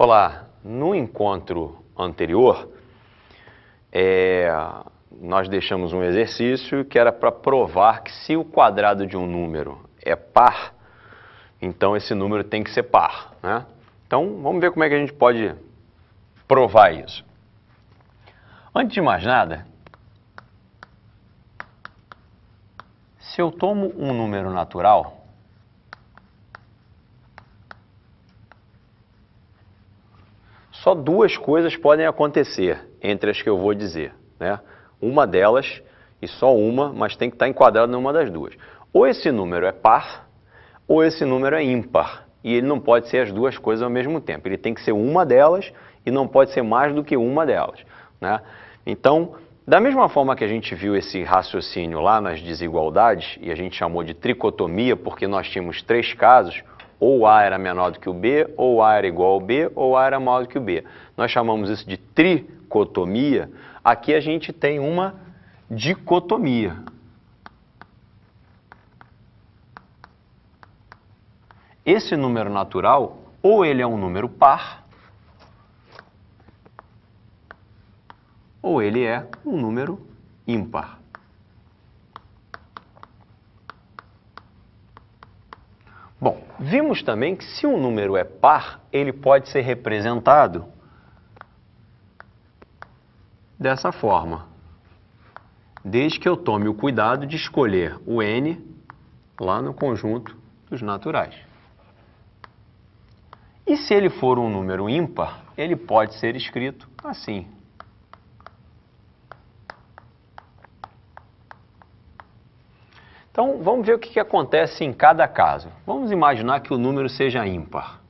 Olá, no encontro anterior, nós deixamos um exercício que era para provar que se o quadrado de um número é par, então esse número tem que ser par, né? Então, vamos ver como é que a gente pode provar isso. Antes de mais nada, se eu tomo um número natural, só duas coisas podem acontecer entre as que eu vou dizer, né? Uma delas, e só uma, mas tem que estar enquadrado numa das duas. Ou esse número é par, ou esse número é ímpar. E ele não pode ser as duas coisas ao mesmo tempo. Ele tem que ser uma delas e não pode ser mais do que uma delas, né? Então, da mesma forma que a gente viu esse raciocínio lá nas desigualdades, e a gente chamou de tricotomia porque nós tínhamos três casos, ou A era menor do que o B, ou A era igual ao B, ou A era maior do que o B. Nós chamamos isso de tricotomia. Aqui a gente tem uma dicotomia. Esse número natural, ou ele é um número par, ou ele é um número ímpar. Bom, vimos também que se um número é par, ele pode ser representado dessa forma, desde que eu tome o cuidado de escolher o n lá no conjunto dos naturais. E se ele for um número ímpar, ele pode ser escrito assim. Então, vamos ver o que acontece em cada caso. Vamos imaginar que o número seja ímpar.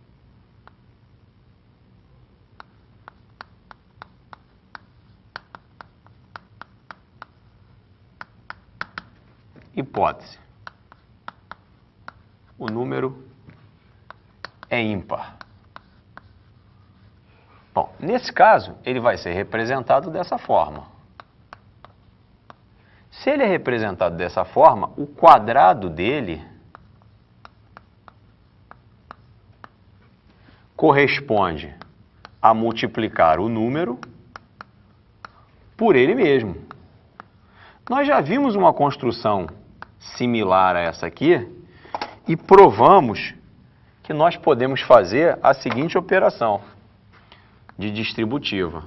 Hipótese. O número é ímpar. Bom, nesse caso, ele vai ser representado dessa forma. Se ele é representado dessa forma, o quadrado dele corresponde a multiplicar o número por ele mesmo. Nós já vimos uma construção similar a essa aqui e provamos que nós podemos fazer a seguinte operação de distributiva.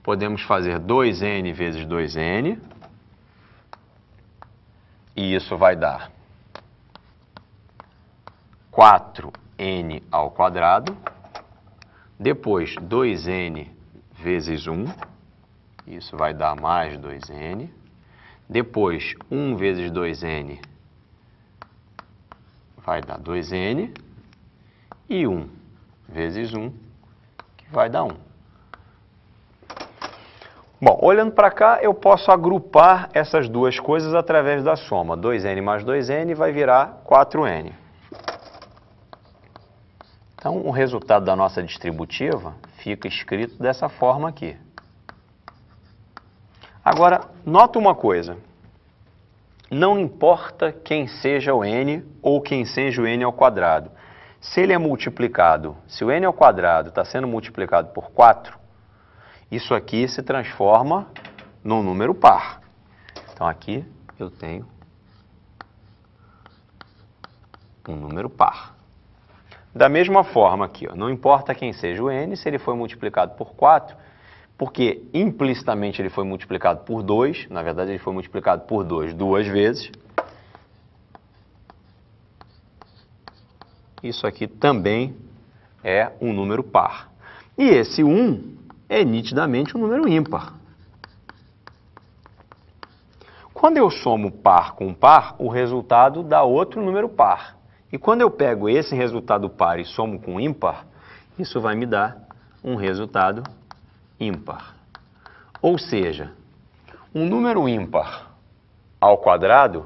Podemos fazer 2n vezes 2n. E isso vai dar 4n ao quadrado, depois 2n vezes 1, isso vai dar mais 2n, depois 1 vezes 2n vai dar 2n, e 1 vezes 1, que vai dar 1. Bom, olhando para cá, eu posso agrupar essas duas coisas através da soma. 2n mais 2n vai virar 4n. Então, o resultado da nossa distributiva fica escrito dessa forma aqui. Agora, nota uma coisa. Não importa quem seja o n ou quem seja o n ao quadrado. Se ele é multiplicado, se o n ao quadrado está sendo multiplicado por 4, isso aqui se transforma num número par. Então, aqui eu tenho um número par. Da mesma forma aqui, ó, não importa quem seja o n, se ele foi multiplicado por 4, porque implicitamente ele foi multiplicado por 2, na verdade ele foi multiplicado por 2 duas vezes. Isso aqui também é um número par. E esse 1 é nitidamente um número ímpar. Quando eu somo par com par, o resultado dá outro número par. E quando eu pego esse resultado par e somo com ímpar, isso vai me dar um resultado ímpar. Ou seja, um número ímpar ao quadrado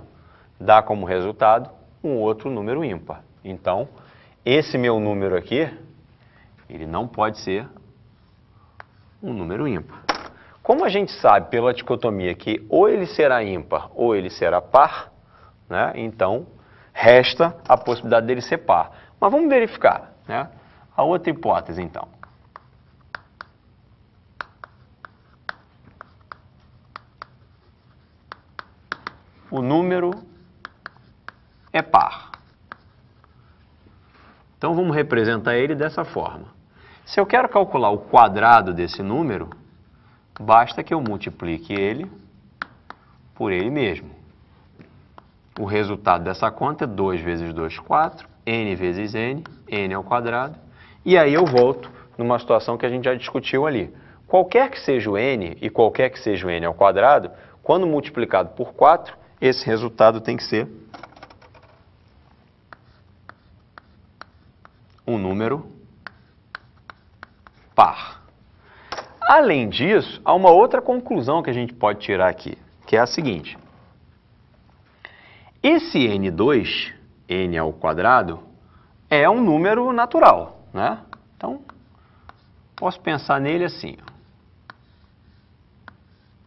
dá como resultado um outro número ímpar. Então, esse meu número aqui, ele não pode ser um número ímpar. Como a gente sabe pela dicotomia que ou ele será ímpar ou ele será par, né? Então, resta a possibilidade dele ser par. Mas vamos verificar, né? A outra hipótese, então. o número é par. Então vamos representar ele dessa forma. Se eu quero calcular o quadrado desse número, basta que eu multiplique ele por ele mesmo. O resultado dessa conta é 2 vezes 2, 4, n vezes n, n ao quadrado. E aí eu volto numa situação que a gente já discutiu ali. Qualquer que seja o n e qualquer que seja o n ao quadrado, quando multiplicado por 4, esse resultado tem que ser um número par. Além disso, há uma outra conclusão que a gente pode tirar aqui, que é a seguinte. Esse n2, n ao quadrado, é um número natural, né? Então, posso pensar nele assim.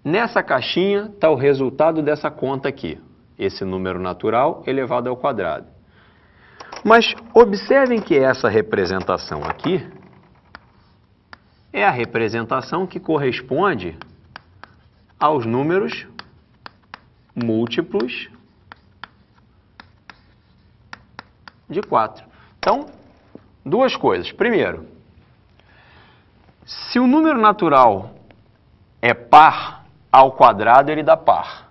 Nessa caixinha está o resultado dessa conta aqui, esse número natural elevado ao quadrado. Mas observem que essa representação aqui é a representação que corresponde aos números múltiplos de 4. Então, duas coisas. Primeiro, se o número natural é par, ao quadrado ele dá par.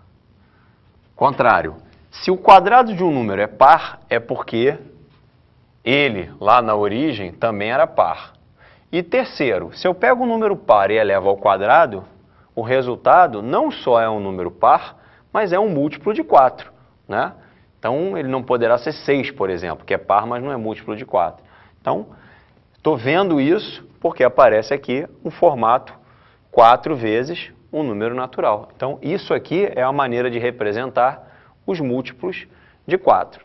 Contrário, se o quadrado de um número é par, é porque ele, lá na origem, também era par. E terceiro, se eu pego um número par e elevo ao quadrado, o resultado não só é um número par, mas é um múltiplo de 4, né? Então, ele não poderá ser 6, por exemplo, que é par, mas não é múltiplo de 4. Então, estou vendo isso porque aparece aqui o formato 4 vezes um número natural. Então, isso aqui é a maneira de representar os múltiplos de 4.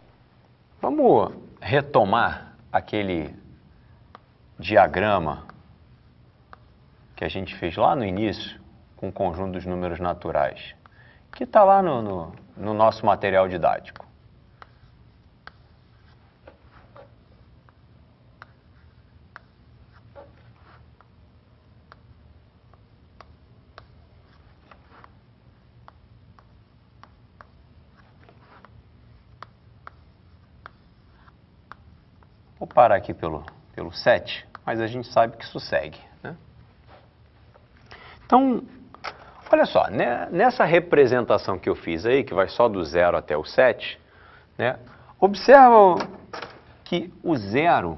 Vamos retomar aquele diagrama que a gente fez lá no início com o conjunto dos números naturais, que está lá no nosso material didático. Vou parar aqui pelo 7, mas a gente sabe que isso segue, né? Então, olha só, né? Nessa representação que eu fiz aí, que vai só do 0 até o 7, né? Observa que o 0,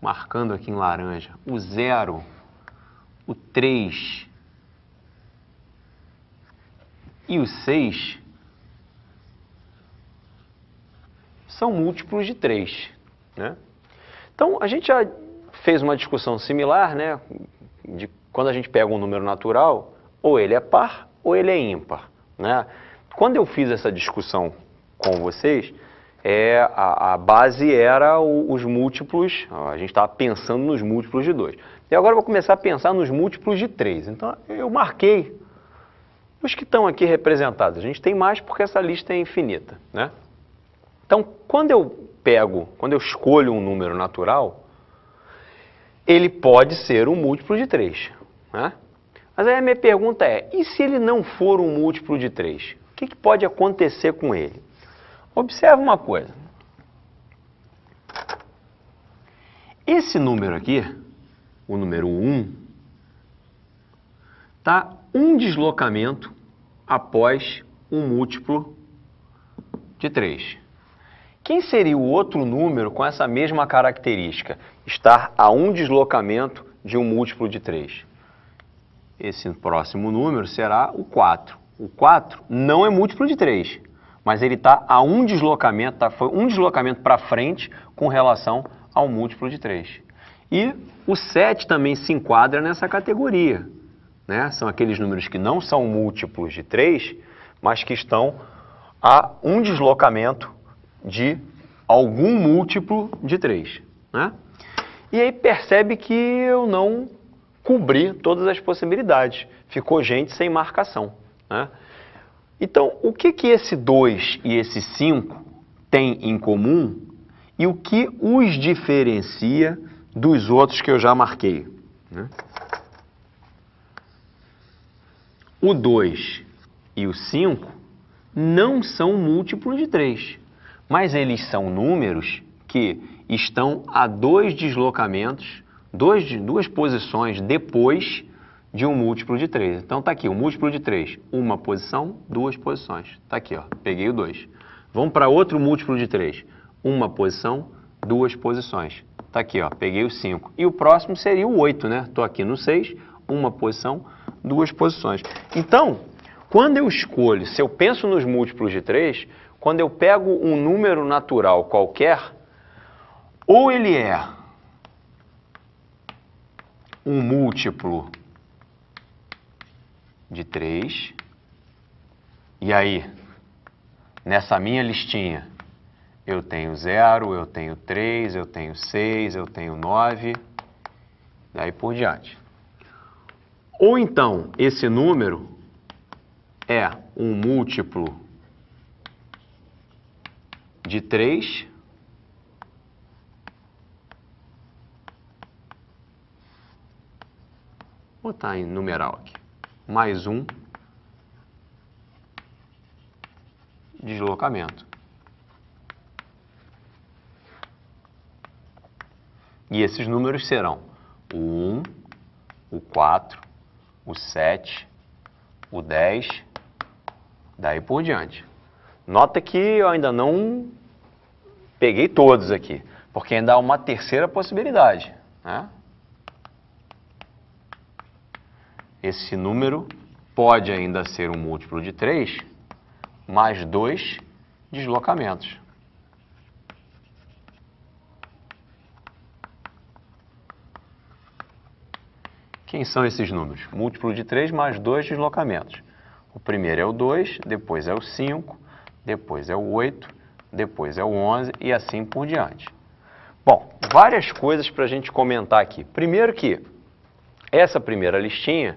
marcando aqui em laranja, o 0, o 3 e o 6... são múltiplos de 3, né? Então, a gente já fez uma discussão similar, né? De quando a gente pega um número natural, ou ele é par ou ele é ímpar, né? Quando eu fiz essa discussão com vocês, a base era os múltiplos, a gente estava pensando nos múltiplos de 2. E agora eu vou começar a pensar nos múltiplos de 3. Então, eu marquei os que estão aqui representados. A gente tem mais porque essa lista é infinita, né? Então, quando eu escolho um número natural, ele pode ser um múltiplo de 3, né? Mas aí a minha pergunta é, e se ele não for um múltiplo de 3? O que pode acontecer com ele? Observa uma coisa. Esse número aqui, o número 1, está um deslocamento após um múltiplo de 3. Quem seria o outro número com essa mesma característica? Estar a um deslocamento de um múltiplo de 3. Esse próximo número será o 4. O 4 não é múltiplo de 3, mas ele está a um deslocamento, foi um deslocamento para frente com relação ao múltiplo de 3. E o 7 também se enquadra nessa categoria, né? São aqueles números que não são múltiplos de 3, mas que estão a um deslocamento de algum múltiplo de 3, né? E aí percebe que eu não cobri todas as possibilidades. Ficou gente sem marcação, né? Então, o que esse 2 e esse 5 têm em comum e o que os diferencia dos outros que eu já marquei, né? O 2 e o 5 não são múltiplos de 3, mas eles são números que estão a dois deslocamentos, duas posições depois de um múltiplo de 3. Então está aqui, o múltiplo de 3, uma posição, duas posições. Está aqui, ó, peguei o 2. Vamos para outro múltiplo de 3, uma posição, duas posições. Está aqui, ó, peguei o 5. E o próximo seria o 8, né? Estou aqui no 6, uma posição, duas posições. Então, quando eu escolho, se eu penso nos múltiplos de 3, quando eu pego um número natural qualquer, ou ele é um múltiplo de 3, e aí, nessa minha listinha, eu tenho 0, eu tenho 3, eu tenho 6, eu tenho 9, daí por diante. Ou então, esse número é um múltiplo de 3, vou botar em numeral aqui, mais um deslocamento. E esses números serão o 1, o 4, o 7, o 10, daí por diante. Nota que eu ainda não peguei todos aqui, porque ainda há uma terceira possibilidade, né? Esse número pode ainda ser um múltiplo de 3 mais 2 deslocamentos. Quem são esses números? Múltiplo de 3 mais 2 deslocamentos. O primeiro é o 2, depois é o 5, depois é o 8, depois é o 11 e assim por diante. Bom, várias coisas para a gente comentar aqui. Primeiro que essa primeira listinha,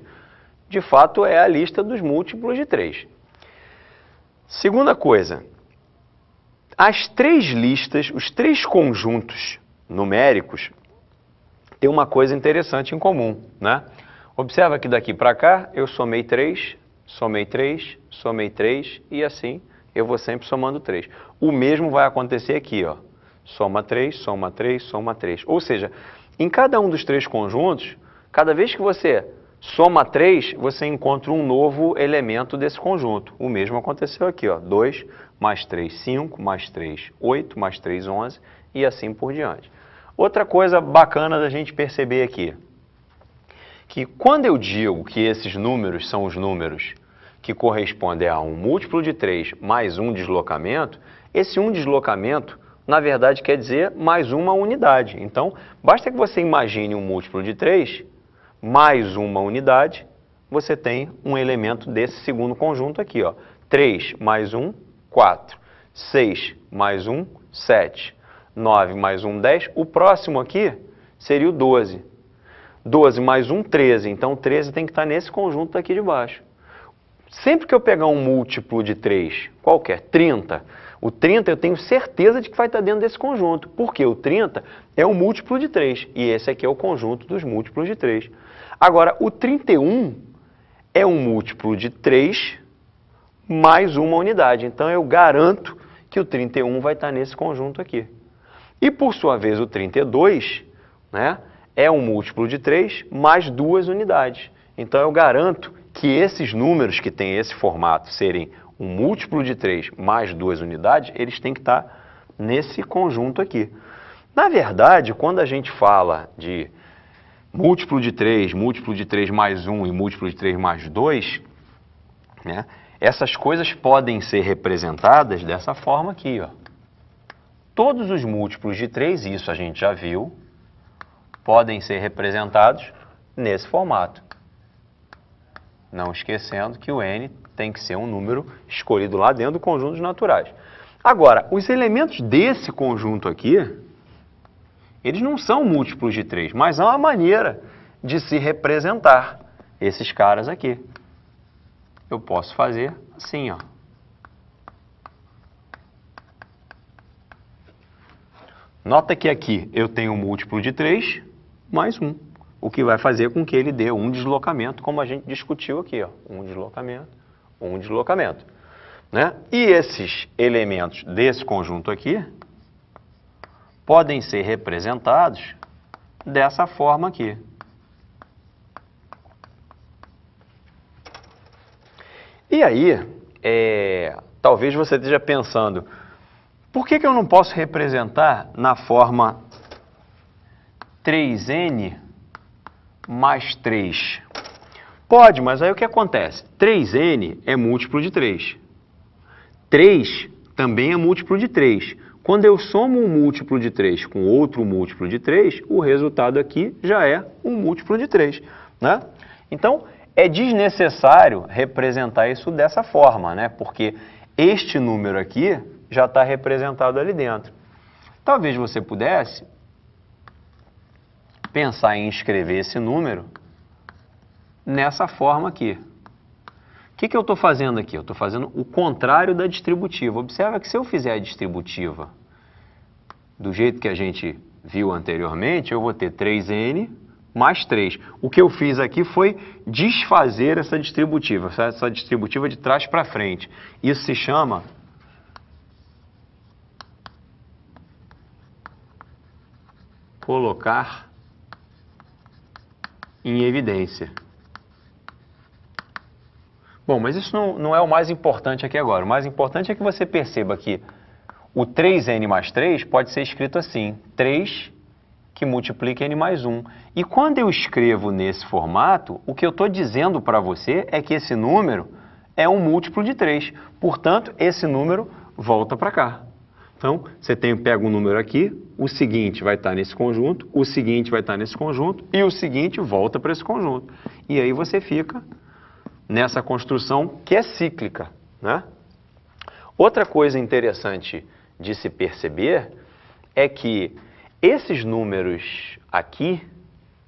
de fato, é a lista dos múltiplos de 3. Segunda coisa, as três listas, os três conjuntos numéricos, tem uma coisa interessante em comum, né? Observa que daqui para cá eu somei 3, somei 3, somei 3 e assim eu vou sempre somando 3. O mesmo vai acontecer aqui, ó. Soma 3, soma 3, soma 3. Ou seja, em cada um dos três conjuntos, cada vez que você soma 3, você encontra um novo elemento desse conjunto. O mesmo aconteceu aqui, ó. 2 mais 3, 5, mais 3, 8, mais 3, 11 e assim por diante. Outra coisa bacana da gente perceber aqui, que quando eu digo que esses números são os números que correspondem a um múltiplo de 3 mais um deslocamento, esse um deslocamento, na verdade, quer dizer mais uma unidade. Então, basta que você imagine um múltiplo de 3 mais uma unidade, você tem um elemento desse segundo conjunto aqui, ó. 3 mais 1, 4. 6 mais 1, 7. 9 mais 1, 10. O próximo aqui seria o 12. 12 mais 1, 13. Então, 13 tem que estar nesse conjunto aqui de baixo. Sempre que eu pegar um múltiplo de 3, qualquer, 30, o 30 eu tenho certeza de que vai estar dentro desse conjunto, porque o 30 é um múltiplo de 3, e esse aqui é o conjunto dos múltiplos de 3. Agora, o 31 é um múltiplo de 3 mais uma unidade. Então, eu garanto que o 31 vai estar nesse conjunto aqui. E, por sua vez, o 32, né, é um múltiplo de 3 mais duas unidades. Então, eu garanto que esses números que têm esse formato serem um múltiplo de 3 mais duas unidades, eles têm que estar nesse conjunto aqui. Na verdade, quando a gente fala de múltiplo de 3 mais 1 e múltiplo de 3 mais 2, né, essas coisas podem ser representadas dessa forma aqui, ó. Todos os múltiplos de 3, isso a gente já viu, podem ser representados nesse formato. Não esquecendo que o n tem que ser um número escolhido lá dentro do conjunto dos naturais. Agora, os elementos desse conjunto aqui, eles não são múltiplos de 3, mas há uma maneira de se representar esses caras aqui. Eu posso fazer assim, ó. Nota que aqui eu tenho um múltiplo de 3 mais 1, o que vai fazer com que ele dê um deslocamento, como a gente discutiu aqui, ó. Um deslocamento, um deslocamento, né? E esses elementos desse conjunto aqui podem ser representados dessa forma aqui. E aí, talvez você esteja pensando, por que que eu não posso representar na forma 3n mais 3? Pode, mas aí o que acontece? 3n é múltiplo de 3. 3 também é múltiplo de 3. Quando eu somo um múltiplo de 3 com outro múltiplo de 3, o resultado aqui já é um múltiplo de 3, né? Então, é desnecessário representar isso dessa forma, né? Porque este número aqui já está representado ali dentro. Talvez você pudesse pensar em escrever esse número nessa forma aqui. O que que eu estou fazendo aqui? Eu estou fazendo o contrário da distributiva. Observa que se eu fizer a distributiva do jeito que a gente viu anteriormente, eu vou ter 3n mais 3. O que eu fiz aqui foi desfazer essa distributiva de trás para frente. Isso se chama colocar em evidência. Bom, mas isso não é o mais importante aqui agora. O mais importante é que você perceba que o 3n mais 3 pode ser escrito assim, 3 que multiplica n mais 1. E quando eu escrevo nesse formato, o que eu estou dizendo para você é que esse número é um múltiplo de 3. Portanto, esse número volta para cá. Então, você pega um número aqui, o seguinte vai estar nesse conjunto, o seguinte vai estar nesse conjunto e o seguinte volta para esse conjunto. E aí você fica nessa construção que é cíclica, né? Outra coisa interessante de se perceber é que esses números aqui,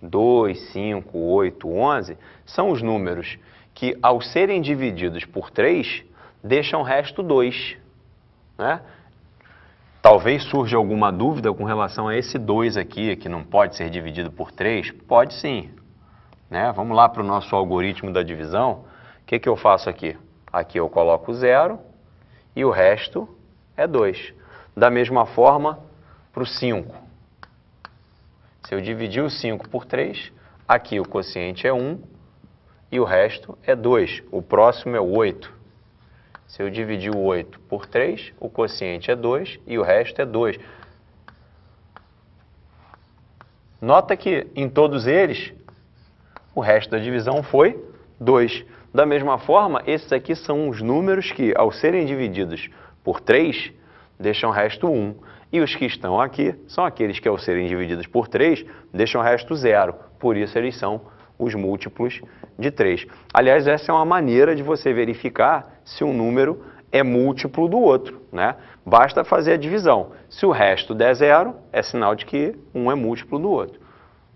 2, 5, 8, 11, são os números que, ao serem divididos por 3, deixam o resto 2, né? Talvez surja alguma dúvida com relação a esse 2 aqui, que não pode ser dividido por 3. Pode sim, né? Vamos lá para o nosso algoritmo da divisão. O que que eu faço aqui? Aqui eu coloco 0 e o resto é 2. Da mesma forma para o 5. Se eu dividir o 5 por 3, aqui o quociente é 1 e o resto é 2. O próximo é o 8. Se eu dividir o 8 por 3, o quociente é 2 e o resto é 2. Nota que em todos eles, o resto da divisão foi 2. Da mesma forma, esses aqui são os números que, ao serem divididos por 3, deixam o resto 1. E os que estão aqui são aqueles que, ao serem divididos por 3, deixam o resto 0. Por isso, eles são os múltiplos de 3. Aliás, essa é uma maneira de você verificar se um número é múltiplo do outro, né? Basta fazer a divisão. Se o resto der 0, é sinal de que um é múltiplo do outro.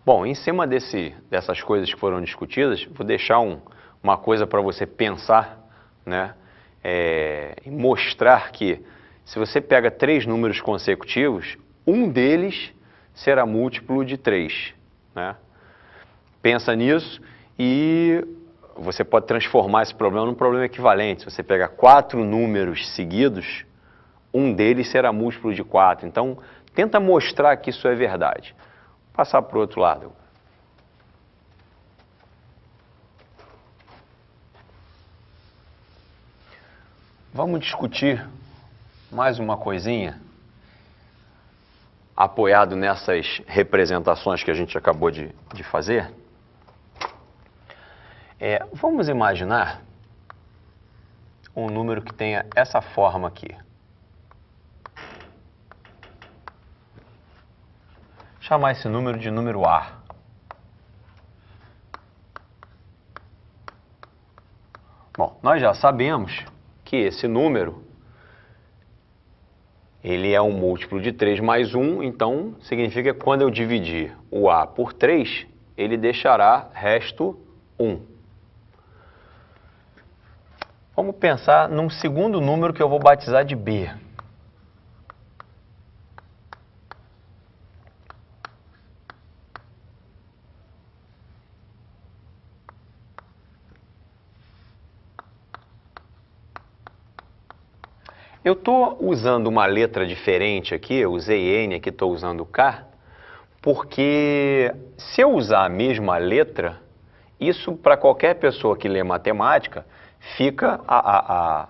Bom, em cima dessas coisas que foram discutidas, vou deixar uma coisa para você pensar, né? E mostrar que, se você pega 3 números consecutivos, um deles será múltiplo de 3, né? Pensa nisso e você pode transformar esse problema num problema equivalente. Se você pega 4 números seguidos, um deles será múltiplo de 4. Então, tenta mostrar que isso é verdade. Vou passar para o outro lado. Vamos discutir mais uma coisinha, apoiado nessas representações que a gente acabou de fazer. Vamos imaginar um número que tenha essa forma aqui. Chamar esse número de número A. Bom, nós já sabemos que esse número ele é um múltiplo de 3 mais 1, então significa que quando eu dividir o A por 3, ele deixará resto 1. Vamos pensar num segundo número que eu vou batizar de B. Eu estou usando uma letra diferente aqui, eu usei N, aqui estou usando K, porque se eu usar a mesma letra, isso para qualquer pessoa que lê matemática, fica a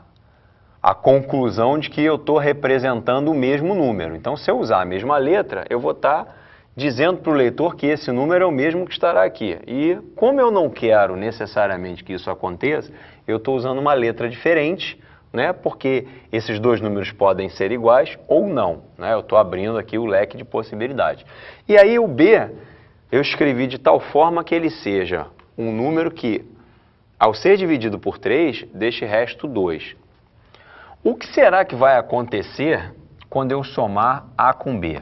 conclusão de que eu estou representando o mesmo número. Então, se eu usar a mesma letra, eu vou estar dizendo para o leitor que esse número é o mesmo que estará aqui. E como eu não quero necessariamente que isso aconteça, eu estou usando uma letra diferente, né? Porque esses dois números podem ser iguais ou não, né? Eu estou abrindo aqui o leque de possibilidades. E aí o B eu escrevi de tal forma que ele seja um número que, ao ser dividido por 3, deixe resto 2. O que será que vai acontecer quando eu somar A com B?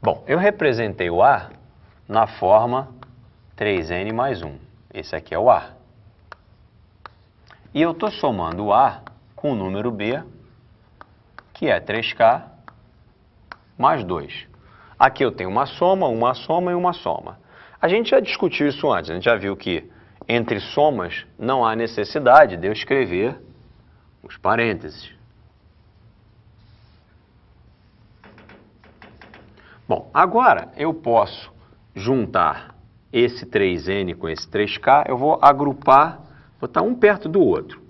Bom, eu representei o A na forma 3N mais 1. Esse aqui é o A. E eu estou somando o A com o número B, que é 3K mais 2. Aqui eu tenho uma soma e uma soma. A gente já discutiu isso antes, a gente já viu que entre somas não há necessidade de eu escrever os parênteses. Bom, agora eu posso juntar esse 3N com esse 3K, eu vou agrupar, vou estar um perto do outro.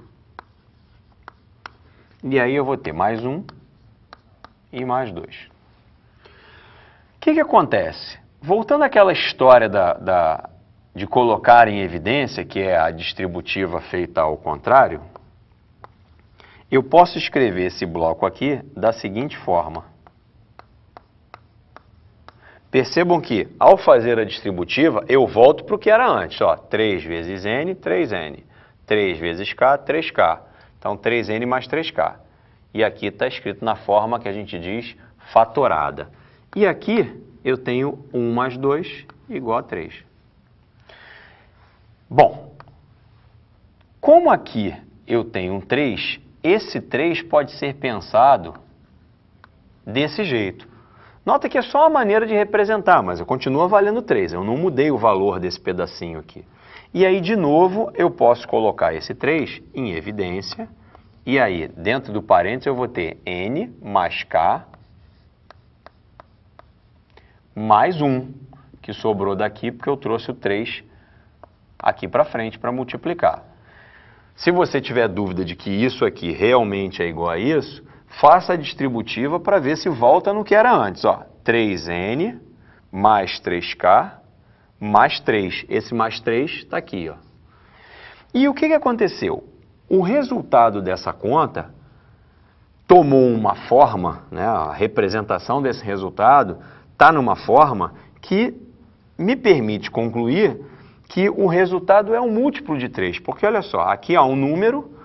E aí eu vou ter mais 1 e mais 2. O que acontece? Voltando àquela história de colocar em evidência, que é a distributiva feita ao contrário, eu posso escrever esse bloco aqui da seguinte forma. Percebam que, ao fazer a distributiva, eu volto para o que era antes. Ó, 3 vezes n, 3n. 3 vezes k, 3k. Então, 3n mais 3k. E aqui está escrito na forma que a gente diz fatorada. E aqui eu tenho 1 mais 2 igual a 3. Bom, como aqui eu tenho um 3, esse 3 pode ser pensado desse jeito. Nota que é só uma maneira de representar, mas eu continuo valendo 3, eu não mudei o valor desse pedacinho aqui. E aí, de novo, eu posso colocar esse 3 em evidência, e aí, dentro do parênteses, eu vou ter n mais k mais 1, que sobrou daqui porque eu trouxe o 3 aqui para frente para multiplicar. Se você tiver dúvida de que isso aqui realmente é igual a isso, faça a distributiva para ver se volta no que era antes. Ó, 3n mais 3k mais 3. Esse mais 3 está aqui. Ó. E o que aconteceu? O resultado dessa conta tomou uma forma, né, a representação desse resultado está numa forma que me permite concluir que o resultado é um múltiplo de 3, porque olha só, aqui há um número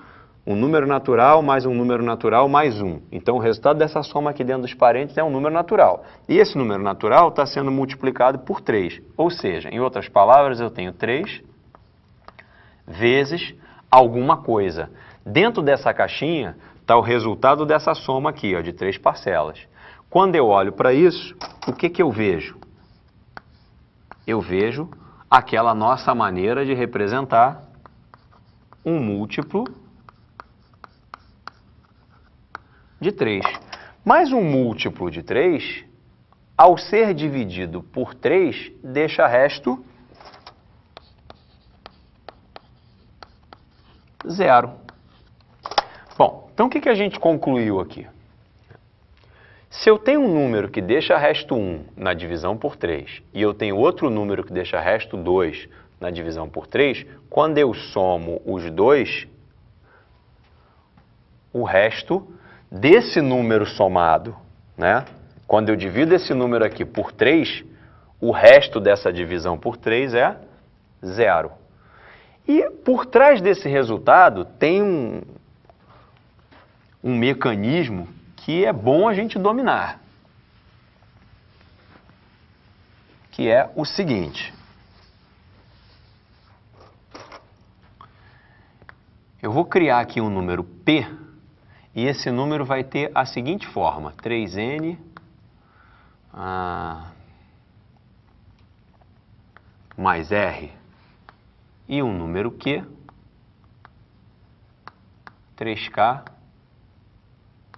natural mais um número natural mais 1. Então o resultado dessa soma aqui dentro dos parênteses é um número natural. E esse número natural está sendo multiplicado por 3, ou seja, em outras palavras, eu tenho 3 vezes alguma coisa. Dentro dessa caixinha está o resultado dessa soma aqui, ó, de 3 parcelas. Quando eu olho para isso, o que eu vejo? Eu vejo aquela nossa maneira de representar um múltiplo de 3. Mas um múltiplo de 3, ao ser dividido por 3, deixa resto 0. Bom, então o que a gente concluiu aqui? Se eu tenho um número que deixa resto 1 na divisão por 3 e eu tenho outro número que deixa resto 2 na divisão por 3, quando eu somo os dois, o resto desse número somado, né? Quando eu divido esse número aqui por 3, o resto dessa divisão por 3 é 0. E por trás desse resultado tem um mecanismo que é bom a gente dominar, que é o seguinte. Eu vou criar aqui um número P, e esse número vai ter a seguinte forma, 3N mais R, e um número Q, 3K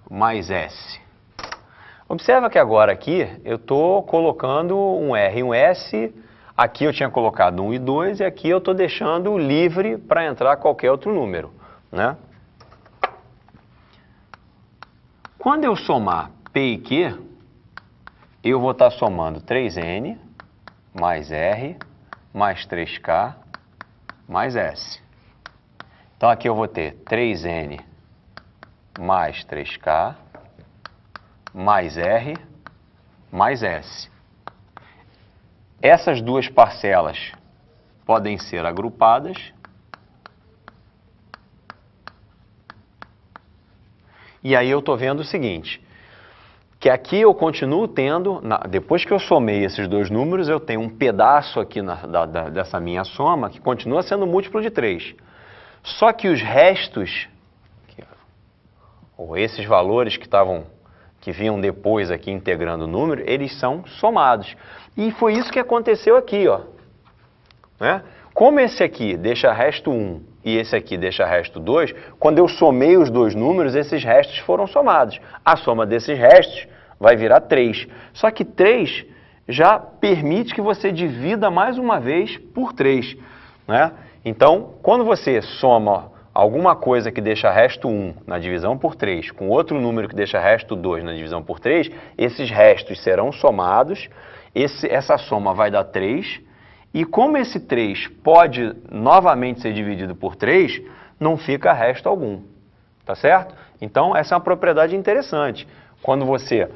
mais S. Observa que agora aqui eu estou colocando um R e um S, aqui eu tinha colocado 1 e 2, e aqui eu estou deixando livre para entrar qualquer outro número, né? Quando eu somar P e Q, eu vou estar somando 3N mais R mais 3K mais S. Então aqui eu vou ter 3N mais 3K mais R mais S. Essas duas parcelas podem ser agrupadas e aí eu estou vendo o seguinte, que aqui eu continuo tendo, depois que eu somei esses dois números, eu tenho um pedaço aqui dessa minha soma que continua sendo múltiplo de 3. Só que os restos, ou esses valores que vinham depois aqui integrando o número, eles são somados. E foi isso que aconteceu aqui, ó. Né? Como esse aqui deixa resto 1 e esse aqui deixa resto 2, quando eu somei os dois números, esses restos foram somados. A soma desses restos vai virar 3. Só que 3 já permite que você divida mais uma vez por 3, né? Então, quando você soma alguma coisa que deixa resto 1 na divisão por 3 com outro número que deixa resto 2 na divisão por 3, esses restos serão somados, essa soma vai dar 3, e como esse 3 pode novamente ser dividido por 3, não fica resto algum, tá certo? Então, essa é uma propriedade interessante. Quando você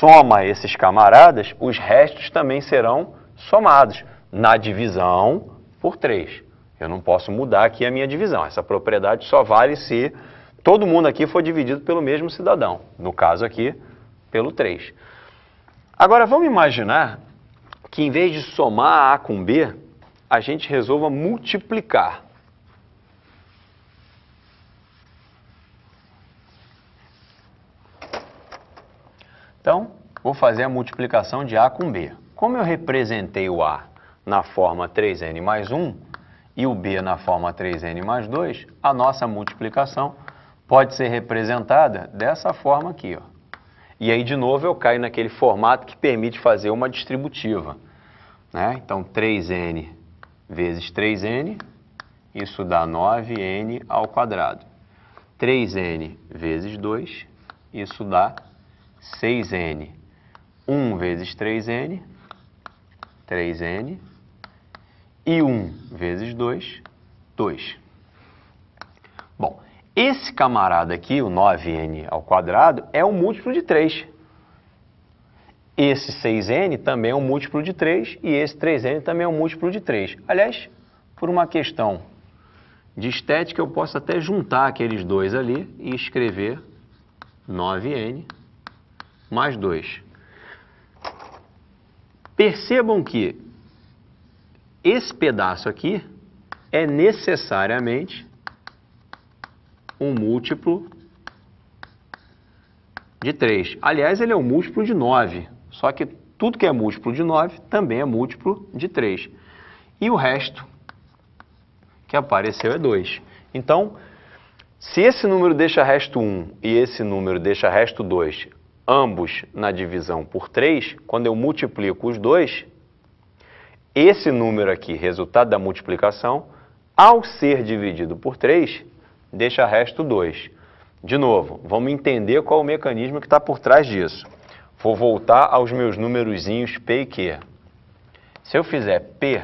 soma esses camaradas, os restos também serão somados na divisão por 3. Eu não posso mudar aqui a minha divisão. Essa propriedade só vale se todo mundo aqui for dividido pelo mesmo cidadão. No caso aqui, pelo 3. Agora, vamos imaginar que em vez de somar A com B, a gente resolva multiplicar. Então, vou fazer a multiplicação de A com B. Como eu representei o A na forma 3N mais 1, e o B na forma 3N mais 2, a nossa multiplicação pode ser representada dessa forma aqui, ó. E aí, de novo, eu caio naquele formato que permite fazer uma distributiva, né? Então, 3N vezes 3N, isso dá 9N ao quadrado. 3N vezes 2, isso dá 6N. 1 vezes 3N, 3N. E 1 vezes 2, 2. Bom, esse camarada aqui, o 9n ao quadrado, é um múltiplo de 3. Esse 6n também é um múltiplo de 3 e esse 3n também é um múltiplo de 3. Aliás, por uma questão de estética, eu posso até juntar aqueles dois ali e escrever 9n mais 2. Percebam que esse pedaço aqui é necessariamente um múltiplo de 3. Aliás, ele é um múltiplo de 9. Só que tudo que é múltiplo de 9 também é múltiplo de 3. E o resto que apareceu é 2. Então, se esse número deixa resto 1 e esse número deixa resto 2, ambos na divisão por 3, quando eu multiplico os dois, esse número aqui, resultado da multiplicação, ao ser dividido por 3, deixa resto 2. De novo, vamos entender qual é o mecanismo que está por trás disso. Vou voltar aos meus numerozinhos P e Q. Se eu fizer P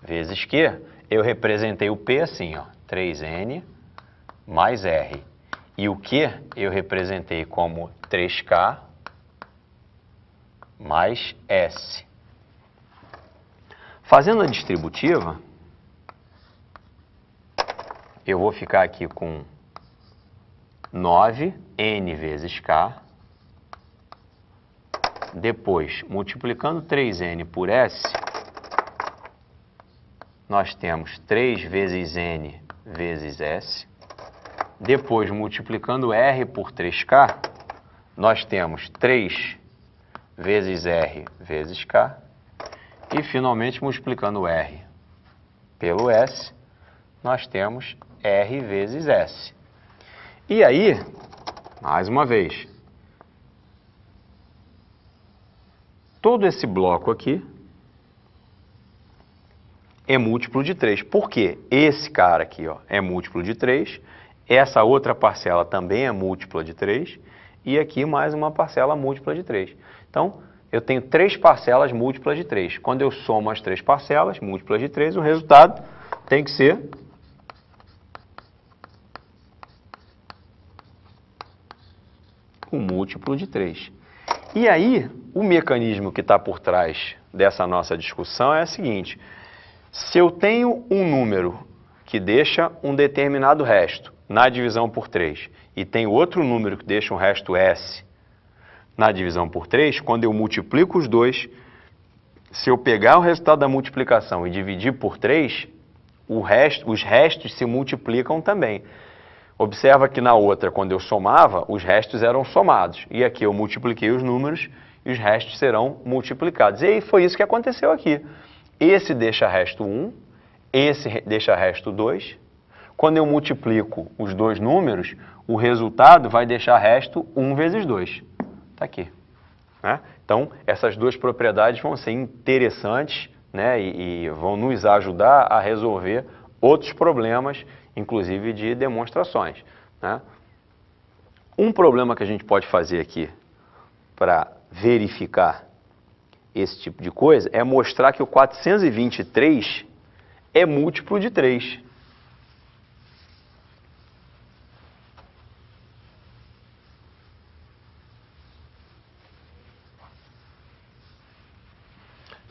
vezes Q, eu representei o P assim, ó, 3N mais R. E o Q eu representei como 3K mais S. Fazendo a distributiva, eu vou ficar aqui com 9n vezes k, depois, multiplicando 3n por s, nós temos 3 vezes n vezes s, depois, multiplicando r por 3k, nós temos 3 vezes r vezes k, e, finalmente, multiplicando R pelo S, nós temos R vezes S. E aí, mais uma vez, todo esse bloco aqui é múltiplo de 3. Por quê? Esse cara aqui, ó, é múltiplo de 3, essa outra parcela também é múltipla de 3, e aqui mais uma parcela múltipla de 3. Então, eu tenho 3 parcelas múltiplas de 3. Quando eu somo as 3 parcelas múltiplas de 3, o resultado tem que ser 1 múltiplo de 3. E aí, o mecanismo que está por trás dessa nossa discussão é o seguinte: se eu tenho um número que deixa um determinado resto na divisão por 3 e tem outro número que deixa um resto S na divisão por 3, quando eu multiplico os dois, se eu pegar o resultado da multiplicação e dividir por 3, os restos se multiplicam também. Observa que na outra, quando eu somava, os restos eram somados. E aqui eu multipliquei os números e os restos serão multiplicados. E aí foi isso que aconteceu aqui. Esse deixa resto 1, esse deixa resto 2. Quando eu multiplico os dois números, o resultado vai deixar resto 1 vezes 2. Está aqui. Né? Então, essas duas propriedades vão ser interessantes, né? E vão nos ajudar a resolver outros problemas, inclusive de demonstrações. Né? Um problema que a gente pode fazer aqui para verificar esse tipo de coisa é mostrar que o 423 é múltiplo de 3.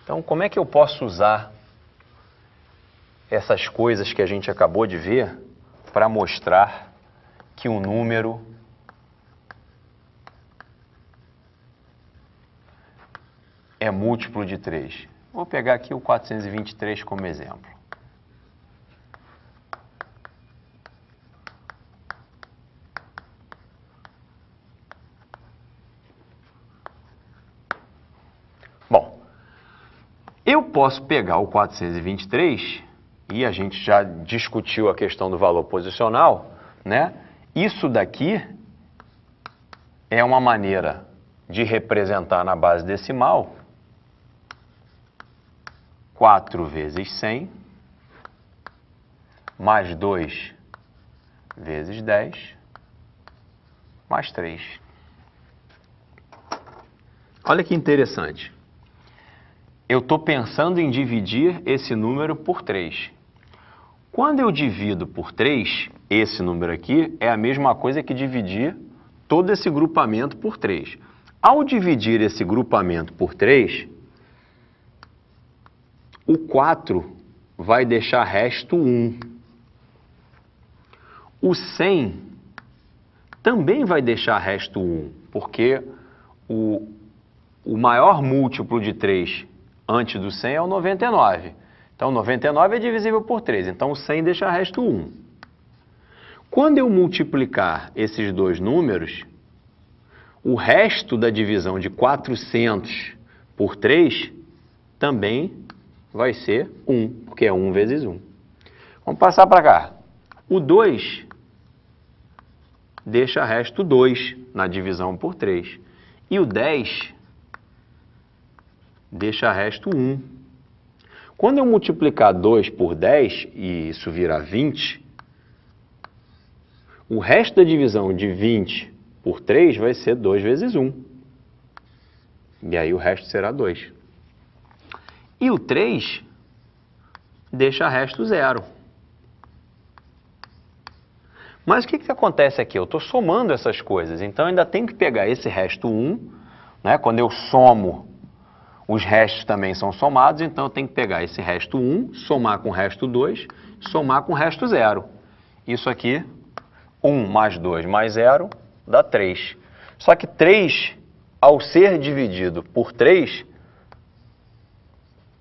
Então, como é que eu posso usar essas coisas que a gente acabou de ver para mostrar que um número é múltiplo de 3? Vou pegar aqui o 423 como exemplo. Bom, eu posso pegar o 423, e a gente já discutiu a questão do valor posicional, né? Isso daqui é uma maneira de representar na base decimal 4 vezes 100, mais 2 vezes 10, mais 3. Olha que interessante. Eu estou pensando em dividir esse número por 3. Quando eu divido por 3, esse número aqui é a mesma coisa que dividir todo esse grupamento por 3. Ao dividir esse grupamento por 3, o 4 vai deixar resto 1. O 100 também vai deixar resto 1, porque o maior múltiplo de 3 antes do 100 é o 99. Então, 99 é divisível por 3, então o 100 deixa resto 1. Quando eu multiplicar esses dois números, o resto da divisão de 400 por 3 também vai ser 1, porque é 1 vezes 1. Vamos passar para cá. O 2 deixa resto 2 na divisão por 3. E o 10 deixa resto 1. Quando eu multiplicar 2 por 10, e isso virá 20, o resto da divisão de 20 por 3 vai ser 2 vezes 1. E aí o resto será 2. E o 3 deixa resto 0. Mas o que acontece aqui? Eu estou somando essas coisas, então eu ainda tenho que pegar esse resto 1, né? Quando eu somo, os restos também são somados, então eu tenho que pegar esse resto 1, somar com o resto 2, somar com o resto 0. Isso aqui, 1 mais 2 mais 0, dá 3. Só que 3, ao ser dividido por 3,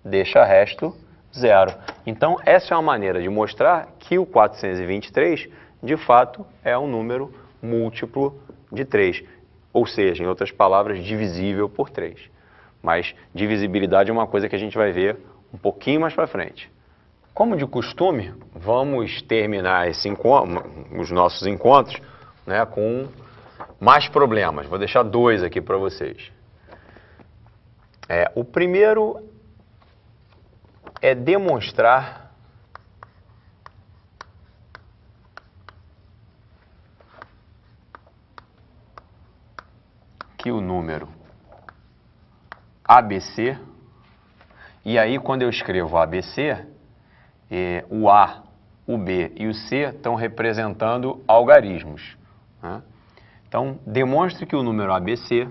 deixa resto 0. Então, essa é uma maneira de mostrar que o 423, de fato, é um número múltiplo de 3. Ou seja, em outras palavras, divisível por 3. Mas divisibilidade é uma coisa que a gente vai ver um pouquinho mais para frente. Como de costume, vamos terminar os nossos encontros né, com mais problemas. Vou deixar dois aqui para vocês. O primeiro é demonstrar que o número ABC, e aí quando eu escrevo ABC, o A, o B e o C estão representando algarismos, né? Então, demonstre que o número ABC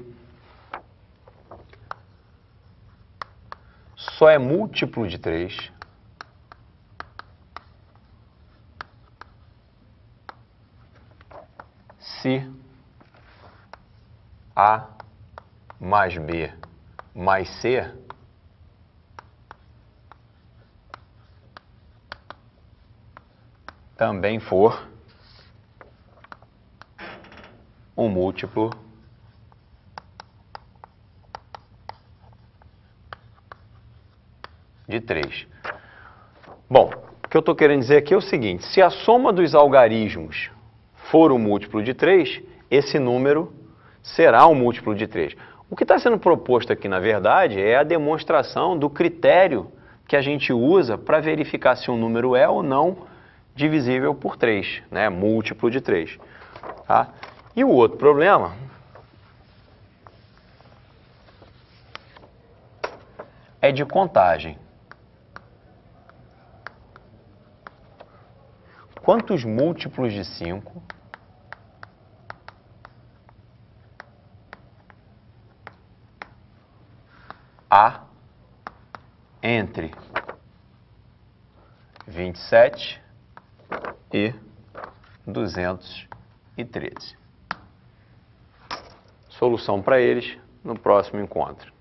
só é múltiplo de 3 se A mais B mais C também for um múltiplo de 3. Bom, o que eu estou querendo dizer aqui é o seguinte: se a soma dos algarismos for um múltiplo de 3, esse número será um múltiplo de 3. O que está sendo proposto aqui, na verdade, é a demonstração do critério que a gente usa para verificar se um número é ou não divisível por 3, né? Múltiplo de 3. Tá? E o outro problema é de contagem. Quantos múltiplos de 5 há entre 27 e 213? Solução para eles no próximo encontro.